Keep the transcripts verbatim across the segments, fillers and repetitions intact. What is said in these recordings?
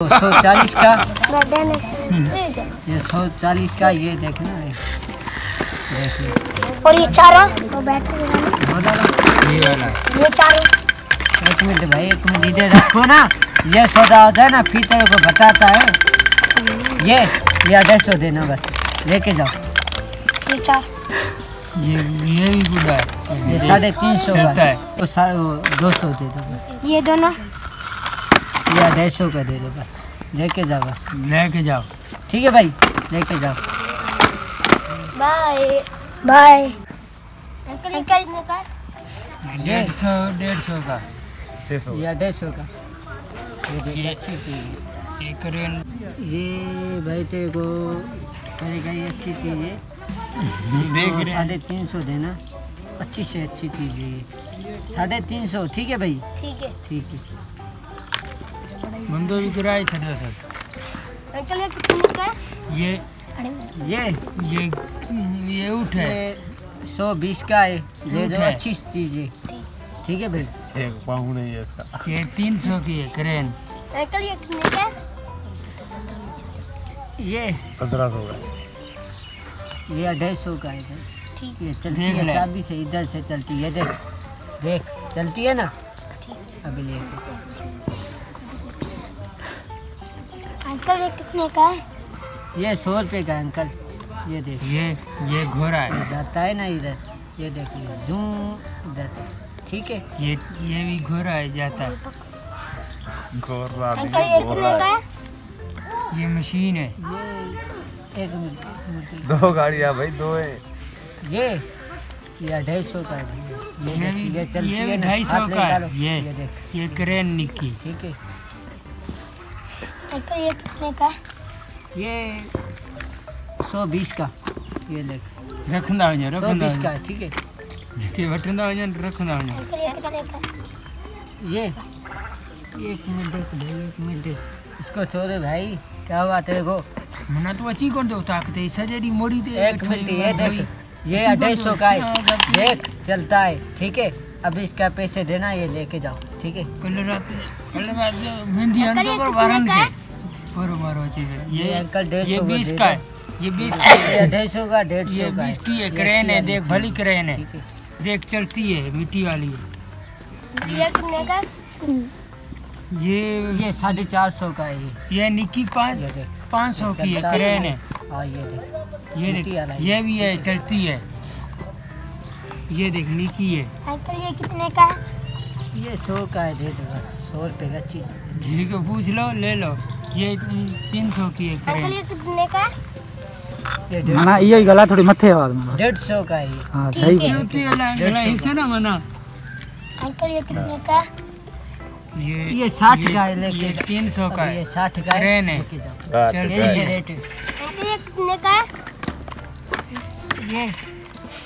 सौ चालीस का ये सौ चालीस का ये देखना है, देखिए। और ये चारा तो ये ये चारा एक मिनट भाई, एक मिनट धीरे रखो ना, ये सौदा हो जाए ना फिर तेरे को घटाता है। ये ये अढ़ाई सौ देना बस, लेके जाओ। ये चार ये ये भी बुरा है, ये साढ़े तीन सौ का है, तो दो सौ दे दो बस। ये दोनों ये अढ़ाई सौ का दे दो बस, लेके जाओ बस, लेके जाओ। ठीक है भाई, लेके जाओ। Bye bye. अंकल अंकल डेढ़ सौ डेढ़ सौ का, छः सौ, ये अढ़ाई सौ का। ये अच्छी चीज है ये भाई, तेरे को करेगा ये अच्छी चीज़ है। साढ़े तीन सौ देना, अच्छी से अच्छी चीज है। साढ़े तीन सौ ठीक है भाई, ठीक है ठीक है। अंकल ये कितने का है? ये ये ये ये ऊँट है, सौ बीस का है। ये जो अच्छी चीज है ठीक है भाई। एक पाउंड नहीं है इसका, ये तीन सौ की है क्रेन। अंकल ये कितने का है? ये पंद्रह सौ का, ये अढ़ाई सौ का है। ठीक है, चलती है चाबी से, इधर से चलती है, देख देख चलती है ना। अभी ले अंकल ये कितने का है? ये सौ रुपये का है अंकल। ये देख ये ये घोड़ा है, जाता है ना इधर, ये देख जू इधर। ठीक है, ये ये भी घोड़ा है, जाता है। अंकल ये कितने का है? ये मशीन है। एक मिनट, दो गाड़ियाँ भाई, दो है। ये ये अढ़ाई सौ का है, ये ये चलती है, ढाई सौ का है। ये ये क्रेन निकी। ठीक है, अंकल ये कितने का? ये सौ बीस का। ये देख रखना है, सौ बीस का। ठीक है, ये बटन दा है, रखना है। ये एक मिनट देख ले, एक मिनट देख इसको छोड़े भाई, क्या हुआ तेरे को? मना तो अच्छी कर दो, ताकते ही सजेरी मोरी दे। एक मिनट, ये देख ये अढ़ाई सौ का है, देख चलता है। ठीक है, अभी इसका पैसे देना, ये लेके जाओ। ठीक है, कल रात कल रात मेहंदी अंदर पर वारन के पर मारो चीज है। ये अंकल डेढ़ सौ बीस का है, ये बीस का अढ़ाई सौ का, डेढ़ सौ का बीस की है। क्रेन है, देख भली क्रेन है, देख चलती है, मिट्टी वाली है। ये कितने का? ये ये साढ़े चार सौ का है। ये निकी पाँच पाँच सौ की है क्रेन है। आ, ये देख ये देख ये भी है, चलती है। ये देख निकी है। अंकल ये कितने का है? ये सौ का है, दे दो बस, सौ रुपये का चीज़। ठीक है, पूछ लो, ले लो। ये तीन सौ की है क्रेन। अंकल ये कितने का है? मना ये गला थोड़ी मथे आवाज में, डेढ़ सौ का है। हाँ सही है ना मना। अंकल ये कितने का? ये ये साठ का है, लेके तीन सौ का, ये साठ का है। रेट ये कितने का है? ये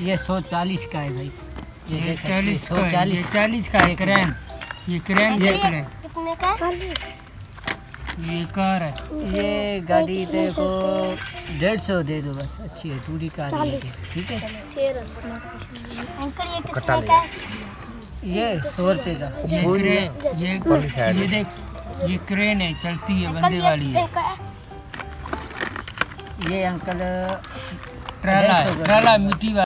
ये सौ चालीस का है भाई। ये चालीस सौ चालीस चालीस का है क्रेन। ये क्रेन कितने का? ये कार है, ये गाड़ी देखो डेढ़ सौ दे दो बस, अच्छी है, पूरी कार है। ठीक है, अंकल ये कितने का है? ये सौ रुपये का। ये ये ये देख ये क्रेन है, चलती है, बंदे वाली है। ये अंकल ट्राला ट्राला मिट्टी वाली।